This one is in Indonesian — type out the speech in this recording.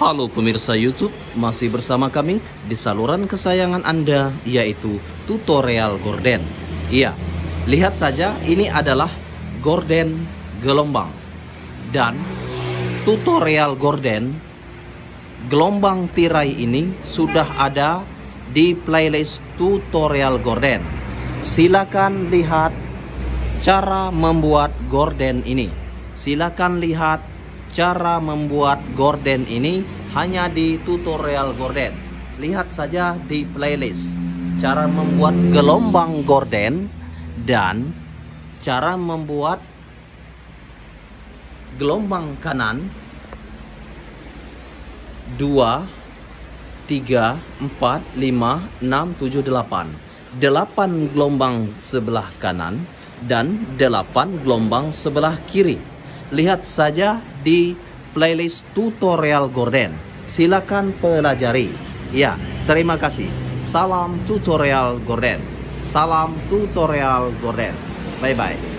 Halo pemirsa YouTube, masih bersama kami di saluran kesayangan Anda, yaitu Tutorial Gorden. Iya, lihat saja, ini adalah gorden gelombang. Dan tutorial gorden gelombang tirai ini sudah ada di playlist Tutorial Gorden. Silakan lihat cara membuat gorden ini. Hanya di Tutorial Gorden. Lihat saja di playlist cara membuat gelombang gorden dan cara membuat gelombang kanan 2, 3, 4, 5, 6, 7, 8 gelombang sebelah kanan dan 8 gelombang sebelah kiri. Lihat saja di playlist Tutorial Gorden. Silakan pelajari. Ya, terima kasih. Salam Tutorial Gorden. Bye-bye.